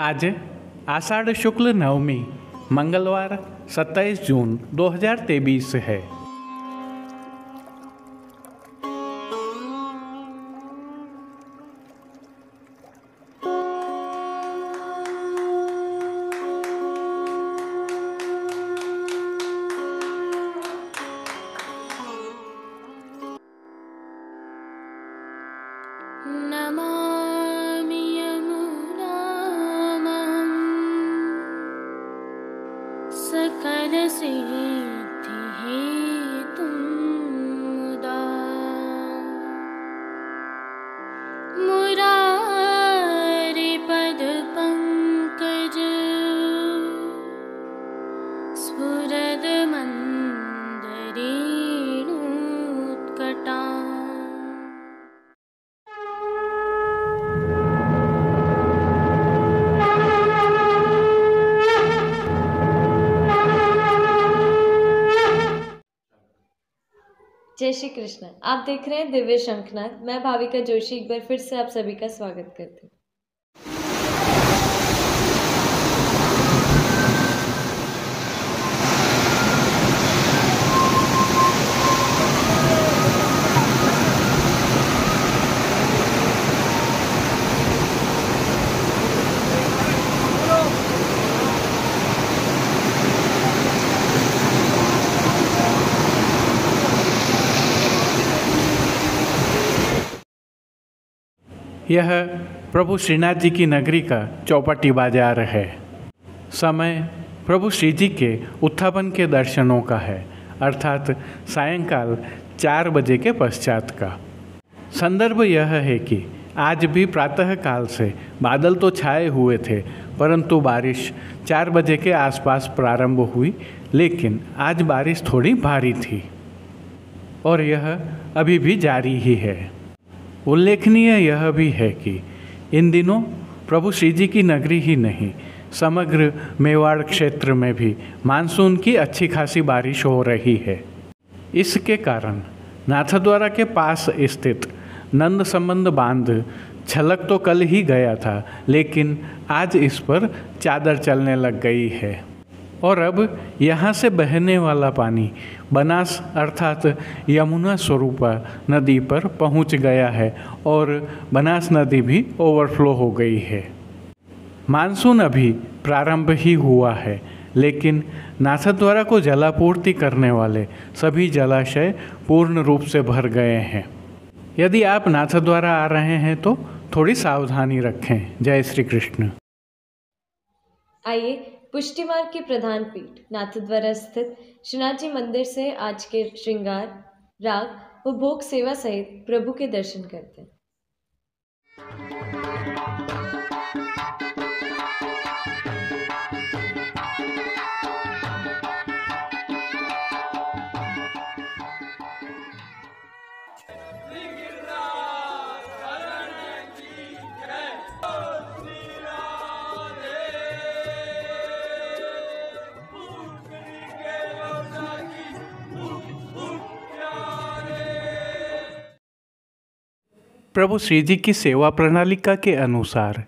आज आषाढ़ शुक्ल नवमी मंगलवार 27 जून 2023 है। जय श्री कृष्ण। आप देख रहे हैं दिव्य शंखनाद। मैं भाविका जोशी एक बार फिर से आप सभी का स्वागत करती हूँ। यह प्रभु श्रीनाथ जी की नगरी का चौपाटी बाजार है। समय प्रभु श्री जी के उत्थापन के दर्शनों का है, अर्थात सायंकाल 4 बजे के पश्चात का। संदर्भ यह है कि आज भी प्रातःकाल से बादल तो छाए हुए थे, परंतु बारिश 4 बजे के आसपास प्रारंभ हुई, लेकिन आज बारिश थोड़ी भारी थी और यह अभी भी जारी ही है। उल्लेखनीय यह भी है कि इन दिनों प्रभु श्री जी की नगरी ही नहीं, समग्र मेवाड़ क्षेत्र में भी मानसून की अच्छी खासी बारिश हो रही है। इसके कारण नाथद्वारा के पास स्थित नंदसमंद बांध छलक तो कल ही गया था, लेकिन आज इस पर चादर चलने लग गई है और अब यहाँ से बहने वाला पानी बनास अर्थात यमुना स्वरूपा नदी पर पहुँच गया है और बनास नदी भी ओवरफ्लो हो गई है। मानसून अभी प्रारंभ ही हुआ है, लेकिन नाथद्वारा को जलापूर्ति करने वाले सभी जलाशय पूर्ण रूप से भर गए हैं। यदि आप नाथद्वारा आ रहे हैं तो थोड़ी सावधानी रखें। जय श्री कृष्ण। आइए पुष्टिमार्ग की प्रधान पीठ नाथद्वारा स्थित श्रीनाथ जी मंदिर से आज के श्रृंगार, राग व भोग सेवा सहित प्रभु के दर्शन करते हैं। प्रभु श्री जी की सेवा प्रणालिका के अनुसार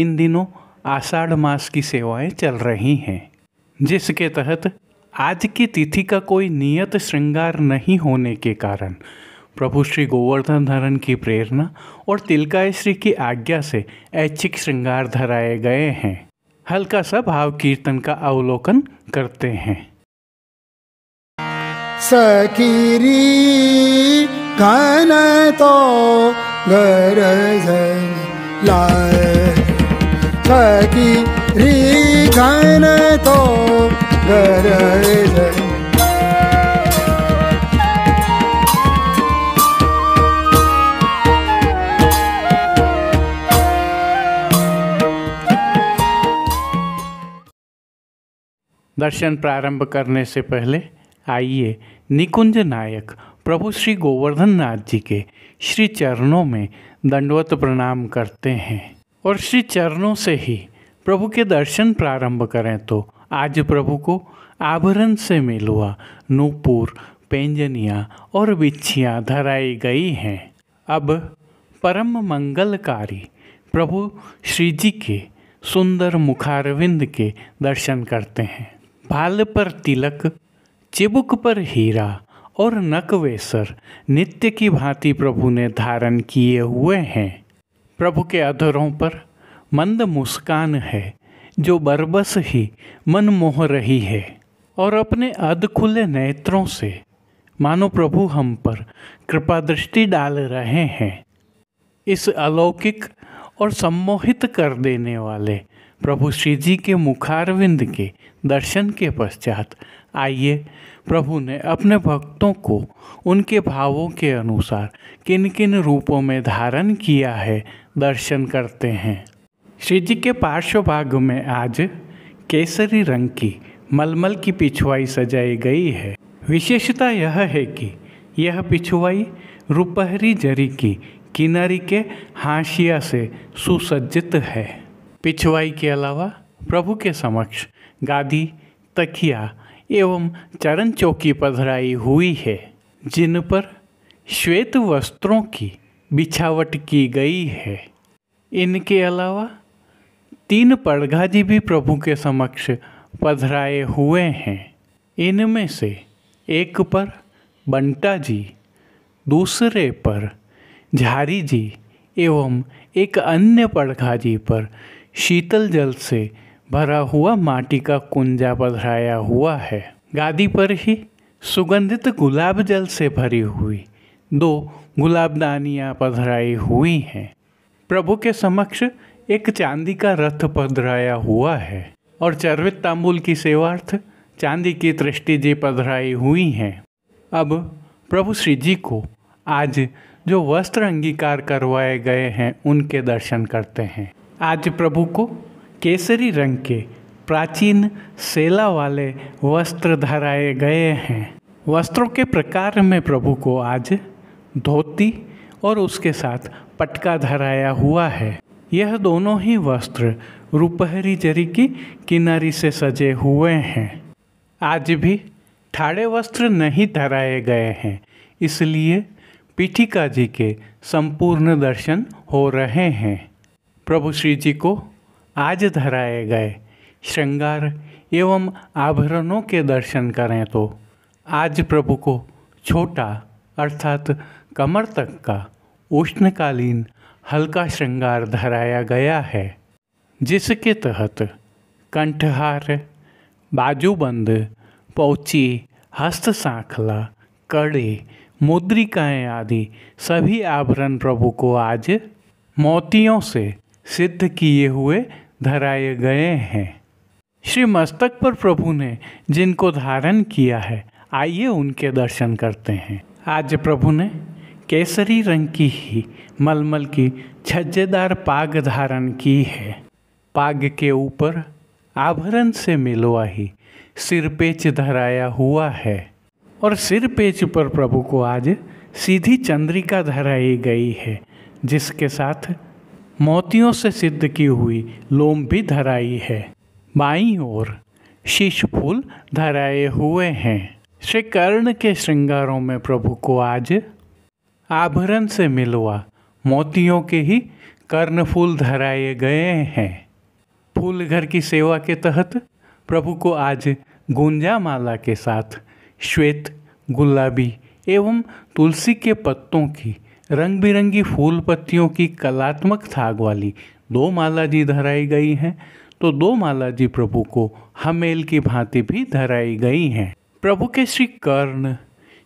इन दिनों आषाढ़ मास की सेवाएं चल रही हैं, जिसके तहत आज की तिथि का कोई नियत श्रृंगार नहीं होने के कारण प्रभु श्री गोवर्धन धरन की प्रेरणा और तिलकायत श्री की आज्ञा से ऐच्छिक श्रृंगार धराए गए हैं। हल्का सा भाव कीर्तन का अवलोकन करते हैं। सकीरी तो गरज सकी री घन तो गरज दर्शन प्रारंभ करने से पहले आइए निकुंज नायक प्रभु श्री गोवर्धन नाथ जी के श्री चरणों में दंडवत प्रणाम करते हैं और श्री चरणों से ही प्रभु के दर्शन प्रारंभ करें। तो आज प्रभु को आभरण से मिलवा, नूपुर, पेंजनिया और बिछियाँ धराई गई हैं। अब परम मंगलकारी प्रभु श्री जी के सुंदर मुखारविंद के दर्शन करते हैं। भाल पर तिलक, चिबुक पर हीरा और नकवेसर नित्य की भांति प्रभु ने धारण किए हुए हैं। प्रभु के अधरों पर मंद मुस्कान है जो बरबस ही मन मोह रही है, और अपने अधखुले नेत्रों से मानो प्रभु हम पर कृपा दृष्टि डाल रहे हैं। इस अलौकिक और सम्मोहित कर देने वाले प्रभु श्री जी के मुखारविंद के दर्शन के पश्चात आइए प्रभु ने अपने भक्तों को उनके भावों के अनुसार किन किन रूपों में धारण किया है दर्शन करते हैं। श्री जी के पार्श्व भाग में आज केसरी रंग की मलमल की पिछवाई सजाई गई है। विशेषता यह है कि यह पिछवाई रुपहरी जरी की किनारी के हाशिया से सुसज्जित है। पिछवाई के अलावा प्रभु के समक्ष गादी, तकिया एवं चरण चौकी पधराई हुई है, जिन पर श्वेत वस्त्रों की बिछावट की गई है। इनके अलावा 3 पड़घाजी भी प्रभु के समक्ष पधराए हुए हैं। इनमें से एक पर बंटा जी, दूसरे पर झारी जी एवं एक अन्य पड़घाजी पर शीतल जल से भरा हुआ माटी का कुंजा पधराया हुआ है। गादी पर ही सुगंधित गुलाब जल से भरी हुई 2 गुलाबदानियाँ पधराई हुई हैं। प्रभु के समक्ष एक चांदी का रथ पधराया हुआ है और चर्वित तांबुल की सेवार्थ चांदी की दृष्टि जी पधराई हुई हैं। अब प्रभु श्री जी को आज जो वस्त्र अंगीकार करवाए गए हैं उनके दर्शन करते हैं। आज प्रभु को केसरी रंग के प्राचीन सेला वाले वस्त्र धराए गए हैं। वस्त्रों के प्रकार में प्रभु को आज धोती और उसके साथ पटका धराया हुआ है। यह दोनों ही वस्त्र रुपहरी जरी की किनारी से सजे हुए हैं। आज भी ठाड़े वस्त्र नहीं धराए गए हैं, इसलिए पीठिका जी के संपूर्ण दर्शन हो रहे हैं। प्रभु श्री जी को आज धराए गए श्रृंगार एवं आभरणों के दर्शन करें तो आज प्रभु को छोटा अर्थात कमर तक का उष्णकालीन हल्का श्रृंगार धराया गया है, जिसके तहत कंठहार, बाजूबंद, पोची, हस्तसाखला, कड़े, मुद्रिकाएँ आदि सभी आभरण प्रभु को आज मोतियों से सिद्ध किए हुए धराए गए हैं। श्री मस्तक पर प्रभु ने जिनको धारण किया है आइए उनके दर्शन करते हैं। आज प्रभु ने केसरी रंग की ही मलमल की छज्जेदार पाग धारण की है। पाग के ऊपर आभरण से मिलवा ही सिरपेच धराया हुआ है और सिरपेच पर प्रभु को आज सीधी चंद्रिका धराई गई है, जिसके साथ मोतियों से सिद्ध की हुई लोम भी धराई है। बाईं ओर शीश फूल धराए हुए हैं। श्री कर्ण के श्रृंगारों में प्रभु को आज आभरण से मिलवा मोतियों के ही कर्ण फूल धराए गए हैं। फूल घर की सेवा के तहत प्रभु को आज गुंजा माला के साथ श्वेत, गुलाबी एवं तुलसी के पत्तों की रंग बिरंगी फूल पत्तियों की कलात्मक थाग वाली 2 माला जी धराई गई हैं, तो 2 माला जी प्रभु को हमेल की भांति भी धराई गई हैं। प्रभु के श्री कर्ण,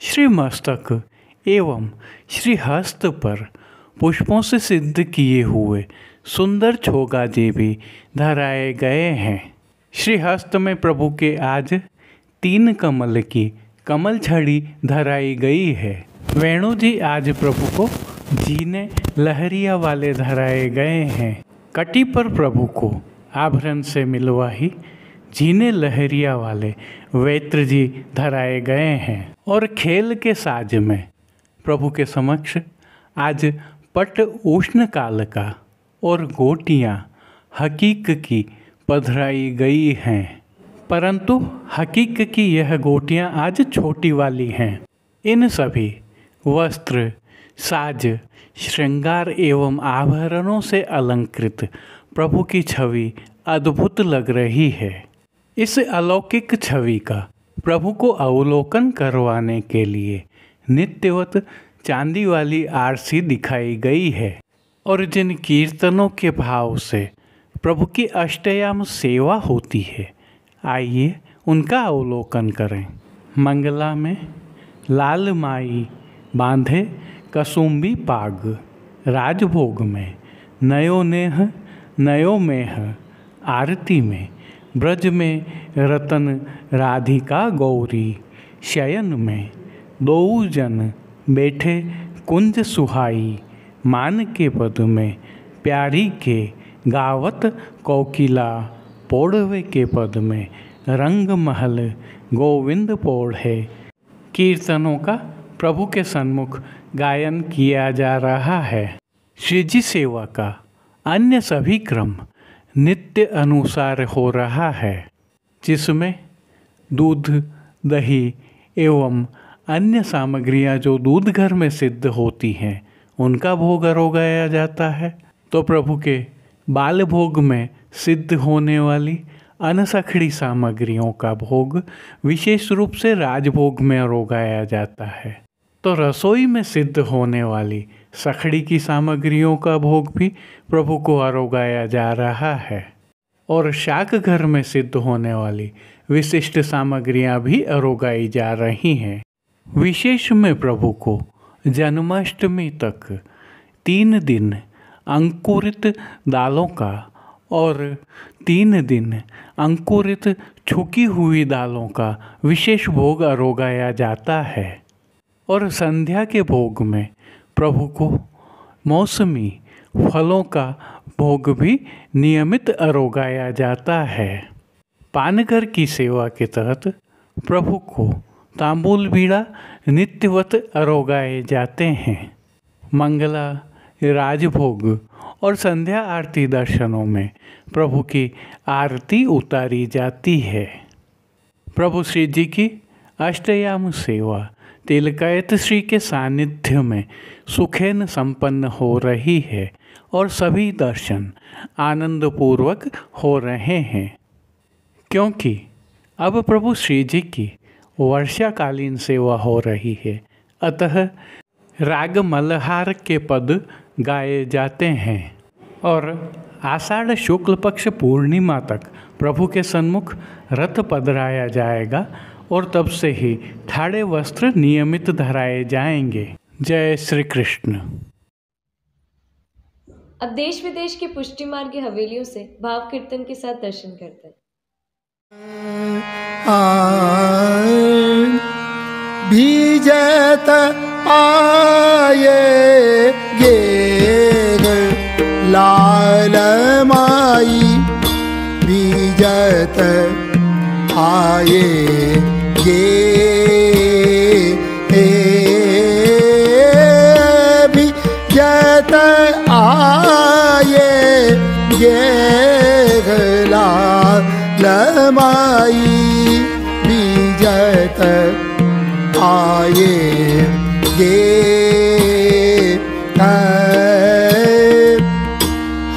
श्री मस्तक एवं श्री हस्त पर पुष्पों से सिद्ध किए हुए सुंदर छोगा जी भी धराए गए हैं। श्री हस्त में प्रभु के आज 3 कमल की कमल छड़ी धराई गई है। वेणु जी आज प्रभु को जीने लहरिया वाले धराए गए हैं। कटी पर प्रभु को आभरण से मिलवा ही जीने लहरिया वाले वेत्र जी धराए गए हैं। और खेल के साज में प्रभु के समक्ष आज पट उष्णकाल का और गोटियाँ हकीक की पधराई गई हैं, परंतु हकीक की यह गोटियाँ आज छोटी वाली हैं। इन सभी वस्त्र, साज, श्रृंगार एवं आभरणों से अलंकृत प्रभु की छवि अद्भुत लग रही है। इस अलौकिक छवि का प्रभु को अवलोकन करवाने के लिए नित्यवत चांदी वाली आरसी दिखाई गई है और जिन कीर्तनों के भाव से प्रभु की अष्टयाम सेवा होती है, आइए उनका अवलोकन करें। मंगला में लाल माई बांधे कसुम्बी पाग, राजभोग में नयो नेह नयो मेह, आरती में ब्रज में रतन राधिका गौरी, शयन में दो जन बैठे कुंज सुहाई, मान के पद में प्यारी के गावत कोकिला, पौड़वे के पद में रंग महल गोविंद पौड़े। कीर्तनों का प्रभु के सन्मुख गायन किया जा रहा है। श्रीजी सेवा का अन्य सभी क्रम नित्य अनुसार हो रहा है, जिसमें दूध दही एवं अन्य सामग्रियां जो दूध घर में सिद्ध होती हैं उनका भोग लगाया जाता है, तो प्रभु के बाल भोग में सिद्ध होने वाली अनसखड़ी सामग्रियों का भोग विशेष रूप से राजभोग में रोगाया जाता है, तो रसोई में सिद्ध होने वाली सखड़ी की सामग्रियों का भोग भी प्रभु को आरोगाया जा रहा है और शाक घर में सिद्ध होने वाली विशिष्ट सामग्रियां भी आरोगाई जा रही हैं। विशेष में प्रभु को जन्माष्टमी तक 3 दिन अंकुरित दालों का और 3 दिन अंकुरित छुकी हुई दालों का विशेष भोग आरोगाया जाता है और संध्या के भोग में प्रभु को मौसमी फलों का भोग भी नियमित आरोगाया जाता है। पानघर की सेवा के तहत प्रभु को तांबूल बीड़ा नित्यवत आरोगाए जाते हैं। मंगला, राजभोग और संध्या आरती दर्शनों में प्रभु की आरती उतारी जाती है। प्रभु श्री जी की अष्टयाम सेवा तिलकायत श्री के सानिध्य में सुखेन संपन्न हो रही है और सभी दर्शन आनंदपूर्वक हो रहे हैं, क्योंकि अब प्रभु श्री जी की वर्षाकालीन सेवा हो रही है। अतः राग मल्हार के पद गाए जाते हैं और आषाढ़ शुक्ल पक्ष पूर्णिमा तक प्रभु के सन्मुख रथ पधराया जाएगा और तब से ही ठाड़े वस्त्र नियमित धराए जाएंगे। जय श्री कृष्ण। अब देश विदेश के पुष्टिमार्ग की हवेलियों से भाव कीर्तन के साथ दर्शन करते हैं। भीजत आये गेर लाल माई, भीजत आये भी जत आये ये घला लमाई, भी जत आये ये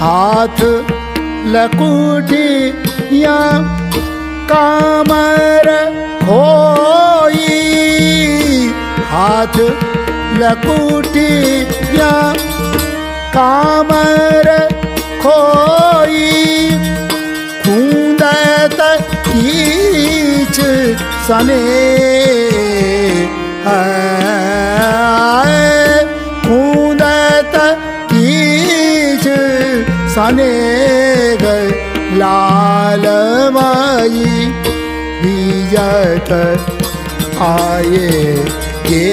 हाथ लकुटी या कामर होई, हाथ लकुटी या कामर खोई, खूंदत कीच सने खूंदत कीच सने लाल माई, बीजत आये ये।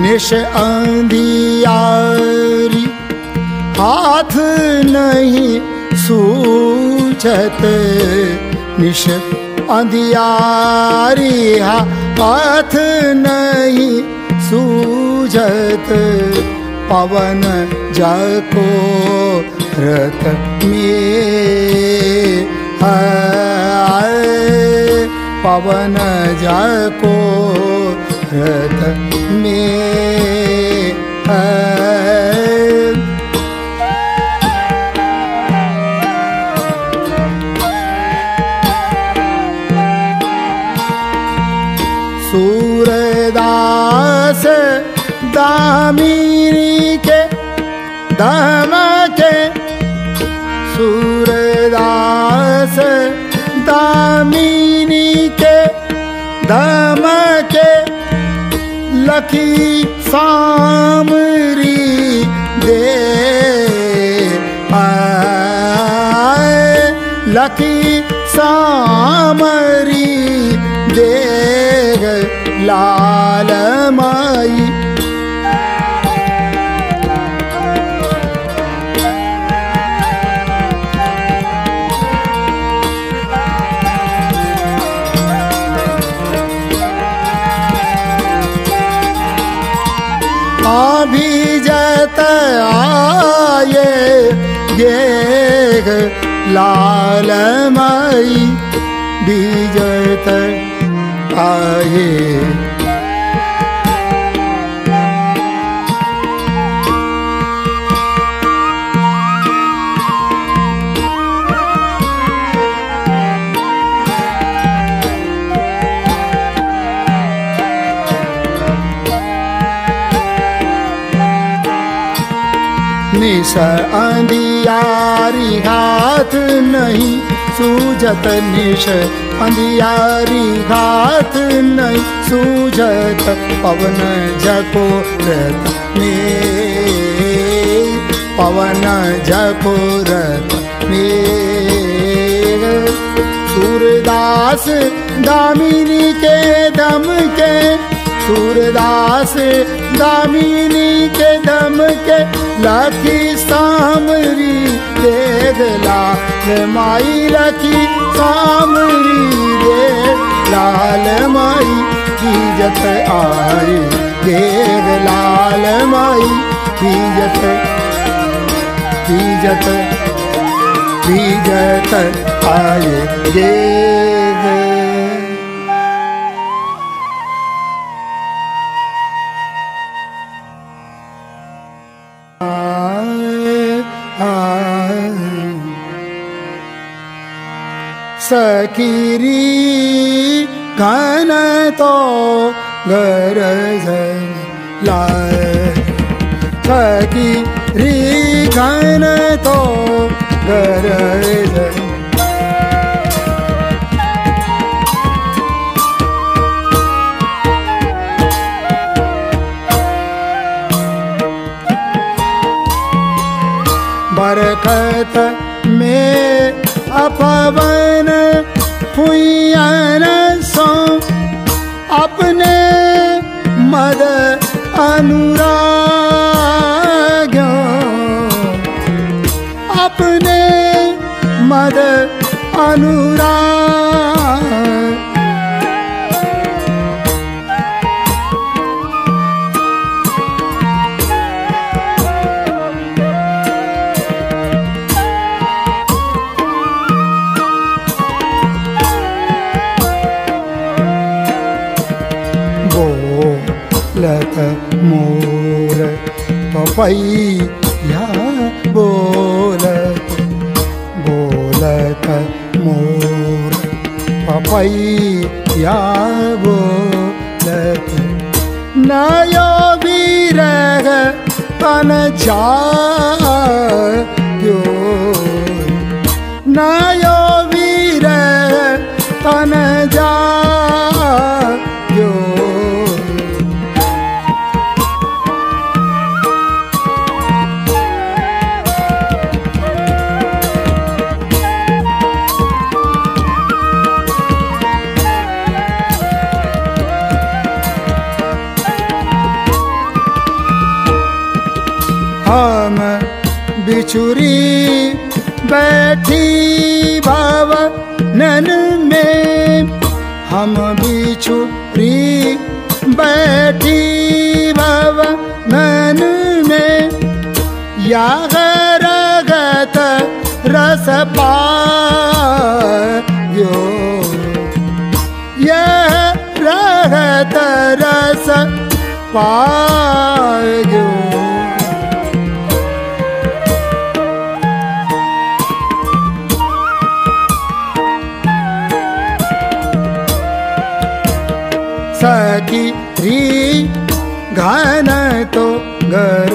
निश अंधियारी हाथ नहीं सूझत, निश अंधियारी हाथ नहीं सूझत पवन जाको रत में पवन जाको रत में सूरदास दामिनी के धन के सूरदास दामिनी के धन के लखी सामरी दे लखी सामरी दे लाल माई अभिजत आये गे लाल माई बीजत आये निशा अंधियारी हाथ नहीं सूझत निशा अंधियारी हाथ नहीं सूझत पवन जको रत में पवन जको रत में सूरदास दामिनी के दम के सूरदास दामिनी के दम के लखी सामरी देदला माई लखी सामरी दे लाल माई बीजत आई देद लाल माई बीजत बीजत बीजत आए दे सकीरी घन तो गरज लाए सकीरी घन तो गरज बरकत में अपवन फुयान सो अपने मद अनुराग अपने मद अनुराग मोर पपैया बोलत बोलत मोर पपैया बोलत नयो बीरह तन जायो नयो बीरह तन जा हम बिछुरी बैठी भवन में हम बिछुरी बैठी भवन में या रगत रस पायो, यह रगत रस पायो। सखी री घन तो घर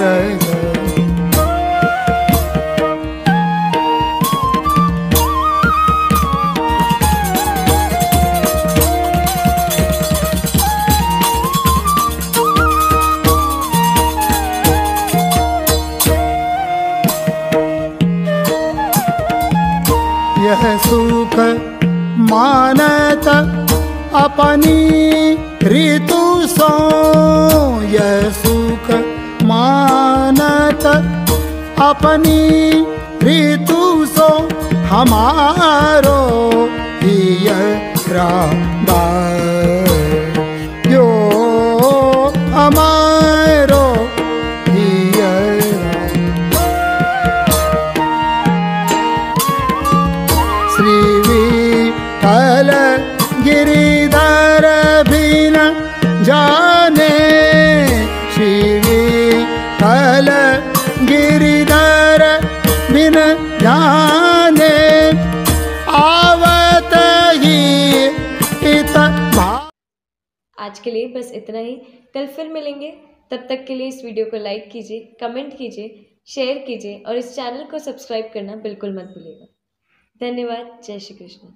यह सुख मानत अपनी ऋतु सो, यह सुख मानत अपनी ऋतु सो, हमारो हिय रादार यो हमारो हिय। श्री विठल गिरिधर बिन जाने, श्री विठल गिरिधर बिन जाने, आवत ही इत भाव। आज के लिए बस इतना ही, कल फिर मिलेंगे। तब तक के लिए इस वीडियो को लाइक कीजिए, कमेंट कीजिए, शेयर कीजिए और इस चैनल को सब्सक्राइब करना बिल्कुल मत भूलिएगा। धन्यवाद। जय श्री कृष्ण।